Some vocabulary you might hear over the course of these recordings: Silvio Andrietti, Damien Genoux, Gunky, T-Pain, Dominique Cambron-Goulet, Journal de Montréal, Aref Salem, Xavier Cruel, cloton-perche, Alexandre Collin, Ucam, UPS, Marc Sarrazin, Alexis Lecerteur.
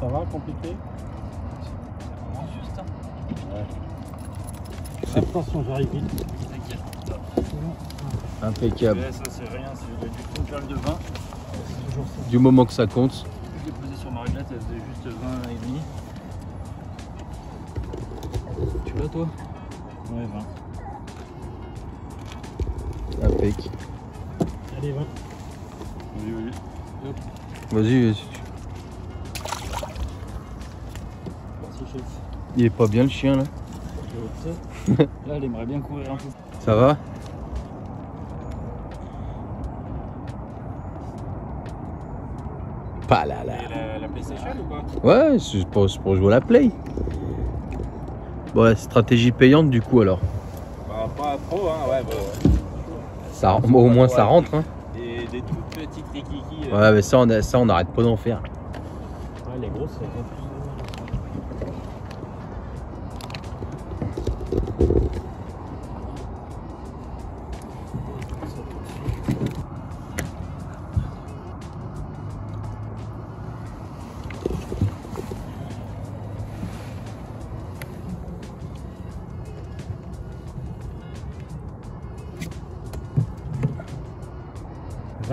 Ça va, compliqué? Ça commence juste, hein? Ouais. Attention, j'arrive vite. T'inquiète. Impeccable. Là, ça, c'est rien, c'est du tout calme de 20. C'est toujours ça. Du moment que ça compte. Je l'ai posé sur ma réglette, elle faisait juste 20 et demi. Tu vas, toi? Ouais, 20. Impec. Allez, 20. Vas-y, vas-y. Il est pas bien le chien là. Là il aimerait bien courir un peu. Ça va? Pas là là. La PlayStation ou pas? Ouais, c'est pour jouer à la Play. Bon, ouais, stratégie payante du coup alors. Bah, pas trop hein, ouais. Bah, ouais. Ça, bah, au moins ça rentre hein. Des toutes petites rikiki. Ouais, mais ça on n'arrête pas d'en faire. Ouais, les grosses, elles ont plus. « 24,3 ».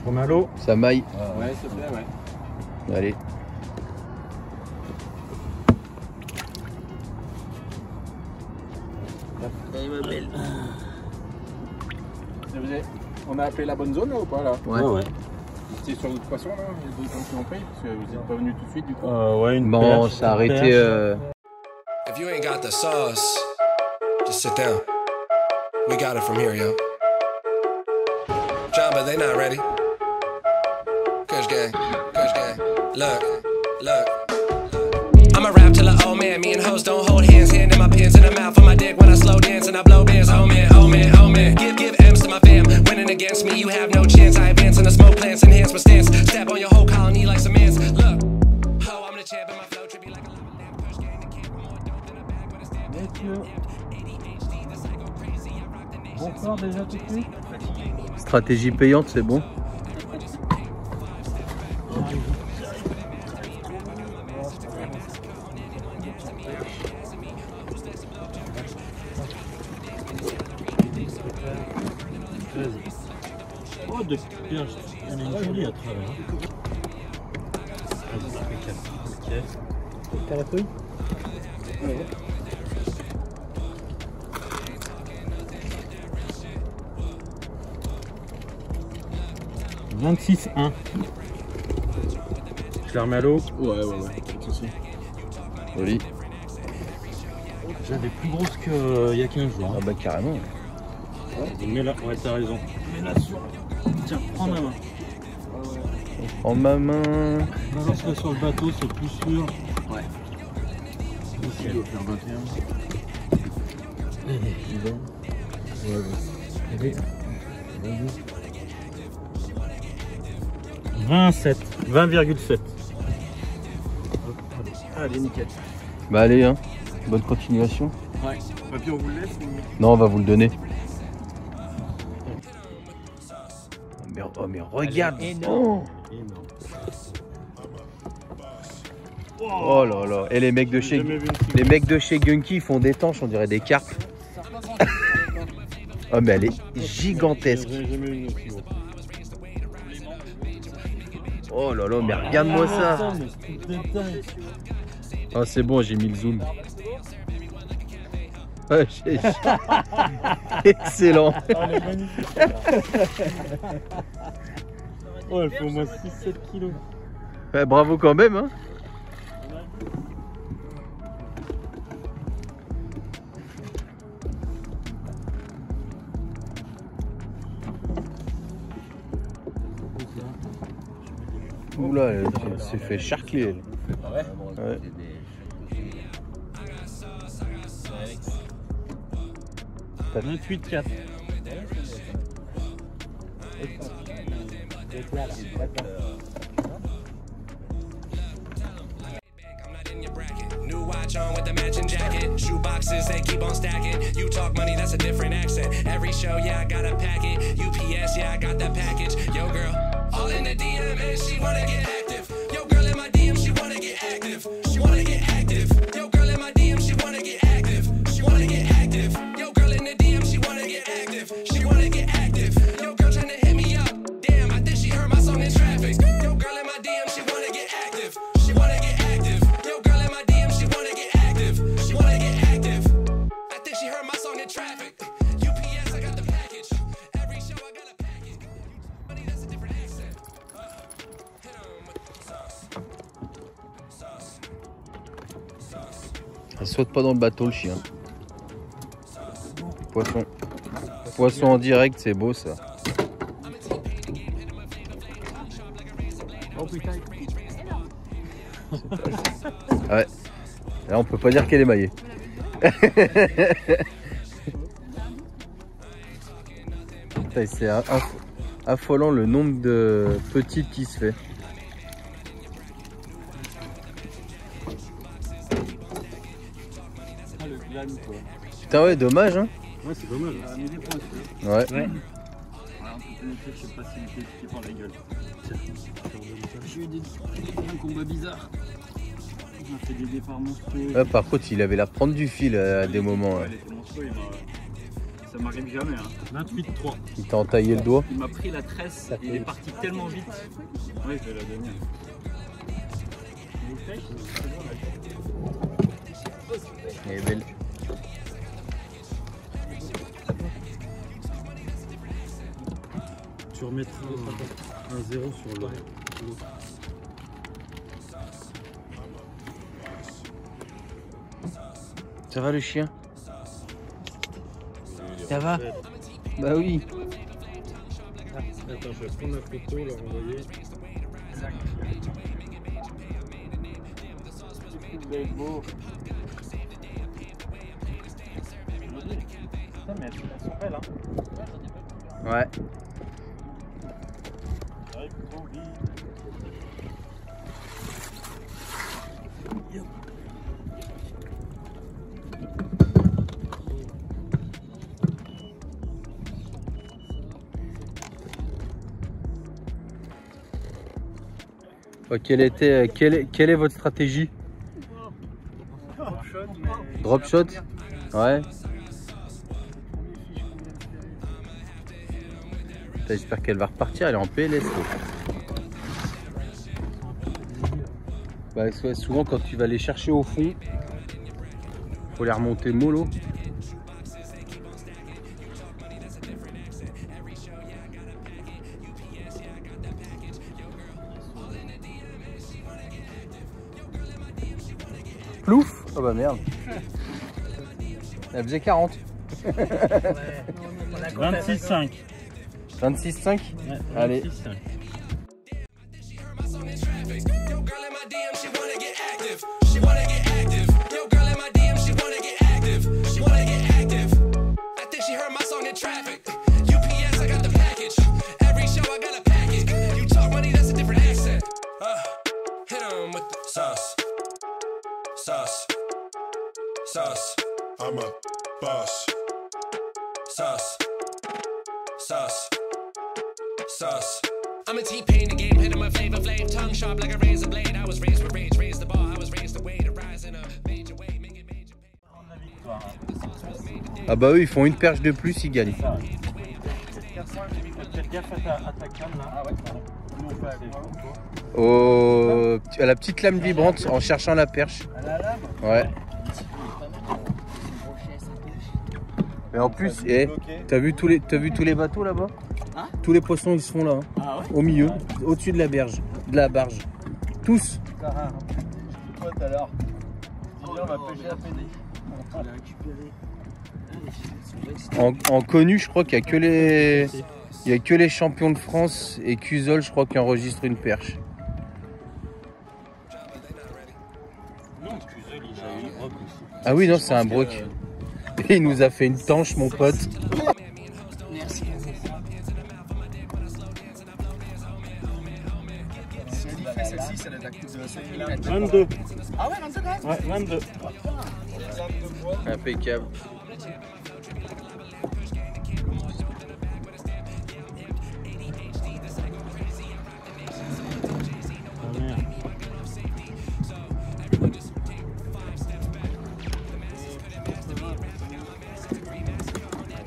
Je remets à l'eau. Ça maille. Ouais, s'il te plaît, ouais. Allez. Allez, ma belle. On a appelé la bonne zone, là, ou pas, là? Ouais, ouais. C'était sur d'autres poissons, là, les deux gens qui ont pris, parce que vous n'êtes pas venus tout de suite, du coup. Ouais, une bon, on s'est arrêté... If you ain't got the sauce, just sit down. We got it from here, yo. Jamba, they not ready. Kush gang, look, look. I'm a rap till an old man. Me and hoes don't hold hands. Hand in my pants in the mouth of my dick when I slow dance and I blow bands. Oh man, oh man, oh man. Give M's to my fam. Winning against me, you have no chance. I advance in the smoke plants, enhance my stance. Step on your whole colony like some ants. Look, ho, I'm the champ in my flow. Trip be like a little lamb. Kush gang, the kid with more dope than a bag with a stamp. Bonsoir, déjà tout de suite. Stratégie payante, c'est bon. Oh, de pioche, elle est jolie à travers. Ok. T'as la feuille? Ouais. « 26,1 ». Je la remets à l'eau. Ouais, ouais, ouais. Joli. J'avais plus grosse qu'il y a 15 jours. Hein. Ah bah carrément. Ouais, mais là, ouais, t'as raison. Mais là, sur... Tiens, prends ma main. Prends ma main. Balance-la sur le bateau, c'est plus sûr. Ouais. Ici, il doit faire 21. Allez, j'y vais. Ouais, ouais. Allez. Bonjour. 20,7. Allez, nickel. Bah allez, hein. Bonne continuation. Ouais. Papier, on vous le laisse ou... Non, on va vous le donner. Oh, mais regarde. Énorme. Oh. Énorme. Oh là là. Et les mecs de chez Gunky font des tanches, on dirait des carpes. Oh mais elle est gigantesque. Oh là là, mais regarde-moi ça. Ah c'est bon, j'ai mis le zoom. Ouais, excellent. Oh, elle est magnifique. Oh, elle fait au moins 6-7 kilos. Ouais, bravo quand même, hein. Oula, elle s'est fait charcler. Ouais. Ouais. T'as 28,4. New watch on with the matching jacket, shoe boxes they keep on stacking. You talk money, that's a different accent. Every show, yeah, I got a packet. UPS, yeah, I got that package. Yo, girl, all in the DM and she wanna get active. Yo, girl in my DM, she wanna get active. She wanna get active. Yo, girl in my DM, she wanna get active. She wanna get active. Yo, girl in the DM, she wanna get active. She wanna get active. Yo, girl trying to hit me up. Damn, I think she heard my song in traffic. Yo, girl in my DM, she wanna get active. She wanna get active. Yo, girl in my DM, she wanna get active. She wanna get active. I think she heard my song in traffic. UPS, I got the package. Every show, I got a package. Money, that's a different accent. Hit 'em with the sauce. Sauce. Sauce. Elle saute pas dans le bateau, le chien. Poisson. Poisson en direct, c'est beau ça. Oh putain. Ouais. Là on peut pas dire qu'elle est maillée. Putain, c'est affolant le nombre de petites qui se fait. Putain ouais, dommage hein. Ouais, c'est dommage. Ouais. Ouais. Je sais pas si il fait par la gueule. J'ai eu des combats bizarres. Il m'a fait des départs monstrueux. Ouais, par contre, il avait la prendre du fil à des moments. Ouais. Ça m'arrive jamais. Hein. 28-3. Il t'a entaillé le doigt. Il m'a pris la tresse et il est parti tellement vite. Ouais, je vais la donner. Elle est belle. Tu remettras un 0 sur l'autre. Ça va le chien? Ça va? Bah oui. Attends, je vais prendre la photo, la renvoyer. C'est beau. Putain, mais elles sont belles, hein? Ouais. Quelle est votre stratégie? Drop shot? Ouais. J'espère qu'elle va repartir, elle est en PLS. Bah, souvent quand tu vas les chercher au fond, faut les remonter mollo. Plouf! Oh bah merde. Elle faisait 40. 26,5. 26,5 ouais, allez. 26,5. UPS, I got the package. Every show I got a package. You talk money, that's a different Sas, I'm a boss. Sas. I'm a T-Pain, the game hit in my favor, flame, tongue sharp like a razor blade. I was raised with rage, raised the bar, I was raised the way to rise in a major way, make it major pain. Ah bah eux, ils font une perche de plus, ils gagnent. Oh, à la petite lame vibrante en cherchant la perche. Ouais. Mais en plus, t'as vu tous les bateaux là-bas? Hein? Tous les poissons ils sont là, hein. Ah ouais, au milieu, au-dessus de la berge, de la barge. Tous. C'est rare, hein. Je dis quoi alors? On va pêcher la pédé. On va les récupérer. En connu, je crois qu'il n'y a que les. Il n'y a que les champions de France et Cusol, je crois, qui enregistrent une perche. Non, Cusol, il a eu une broc aussi. Ah oui, non, c'est un broc. Et il nous a fait une tanche, mon pote. Merci. Si elle y fait celle-ci, c'est la coupe de 22. Ah ouais, 22 quand même? Ouais, 22. Impeccable.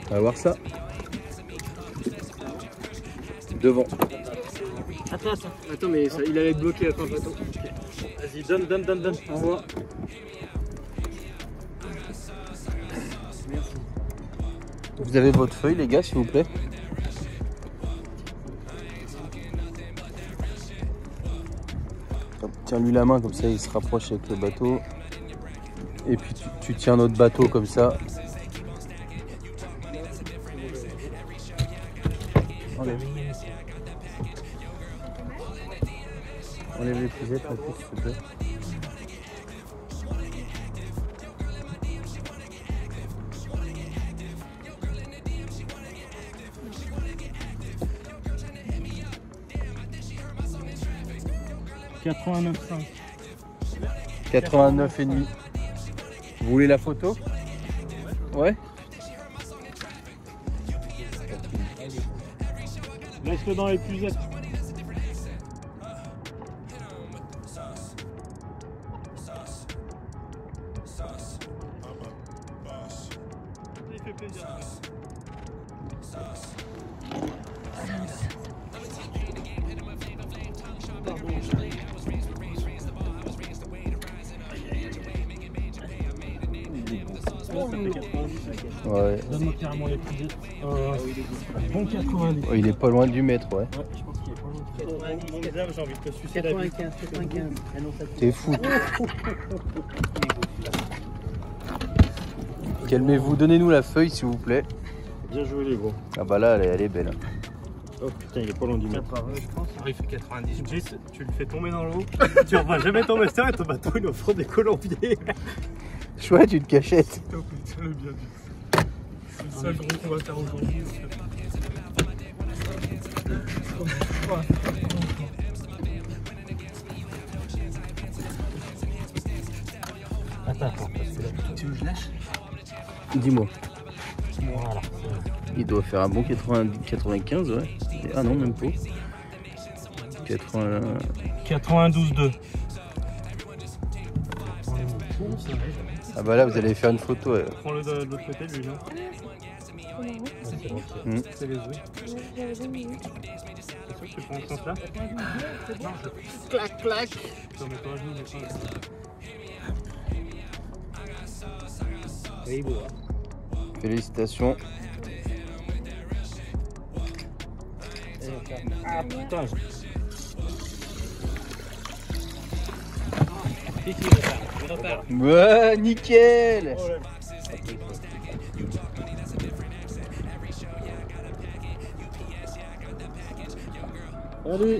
On va voir ça. Devant. Attends, mais ça, il allait être bloqué. Attends. Vas-y, donne. On voit. Vous avez votre feuille, les gars, s'il vous plaît. Tiens-lui la main, comme ça, il se rapproche avec le bateau. Et puis, tu tiens notre bateau comme ça. Enlève les pigettes un peu, s'il te plaît. ,89,5 Vous voulez la photo? Ouais. Laisse-le dans les puisettes. Ouais. Donne-moi carrément les pigettes. Bon 90. Oh, il est pas loin du mètre, ouais. Ouais, je pense qu'il est pas loin du mètre. Mon désir, j'ai envie de te sucer la vie. 95. T'es fou. Calmez-vous, donnez-nous la feuille, s'il vous plaît. Bien joué, les gros. Ah bah là, elle est belle. Oh putain, il est pas loin du mètre. Il fait 90. Tu le fais tomber dans l'eau. Tu revois jamais ton master et ton bateau, il offre des colombiers. Chouette, une cachette. C'est le bien dit. C'est le seul gros qu'on va faire aujourd'hui. Attends, parce que là, tu veux que je lâche? Dis-moi. Voilà. Il doit faire un bon 95, ouais. Ah non, même pas. 92,2. Ah bah là vous allez faire une photo. Prends-le de l'autre côté lui là. C'est les yeux. Tu prends le sens là? Clac clac. Félicitations. Ah putain. Ouais, nickel. Allez.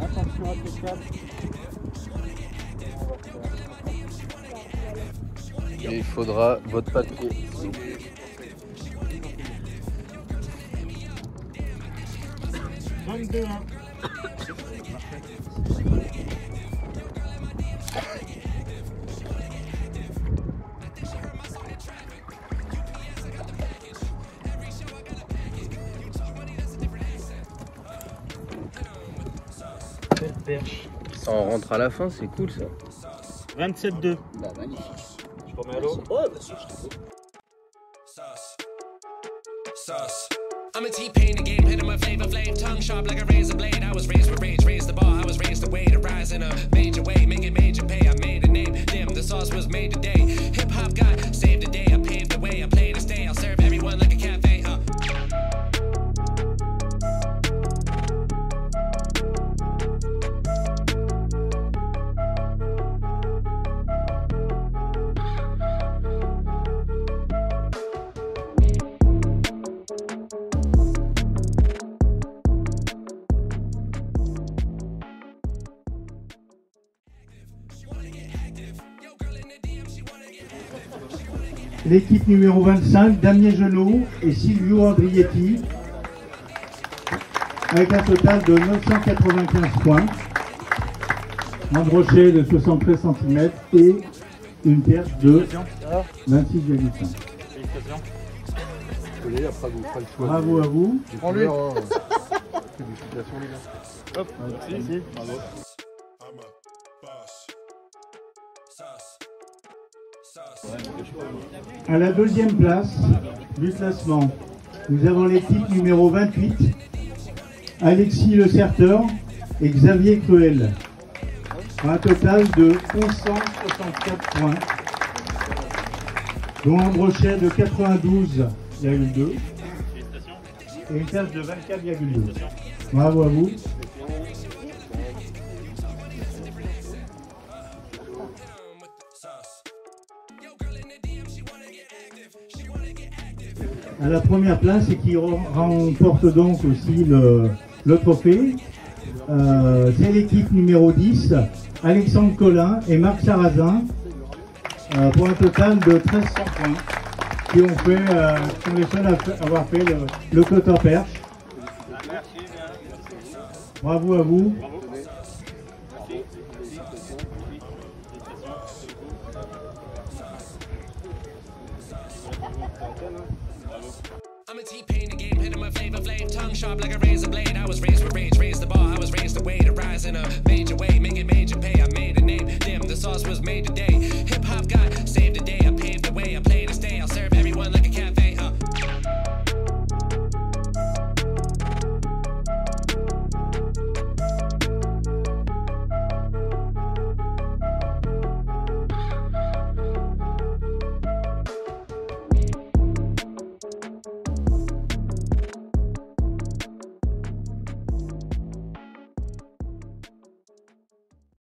Attention à tes câbles. Il faudra votre papier. perche. Ça en rentre à la fin, c'est cool ça. 27,2. Bah magnifique. Je remets à l'eau. Ouais, bien sûr, je te sauce. I'm a T-Pain, the game, hit him a flavor, flame, tongue sharp like a razor blade. I was raised with rage, raised the bar, I was raised the way to rise in a major way, make it major pay. I made a name, damn, the sauce was made today. Hip hop God saved the day, I paved the way, I play to stay, I'll serve everyone like a cafe. L'équipe numéro 25, Damien Genoux et Silvio Andrietti, avec un total de 995 points, un brochet de 73 cm et une perche de 26,5. Bravo à vous. Prends-le. Félicitations les gars. Hop, merci. Bravo. À la deuxième place du classement, nous avons l'équipe numéro 28, Alexis Lecerteur et Xavier Cruel, pour un total de 1164 points, dont un brochet de 92,2 et une perche de 24,2. Bravo à vous. À la première place et qui remporte donc aussi le trophée, c'est l'équipe numéro 10, Alexandre Collin et Marc Sarrazin, pour un total de 1300 points, qui ont fait, sont les seuls à avoir fait le cloton-perche. Bravo à vous. Major way, make it major pay. I made a name, damn, the sauce was made today.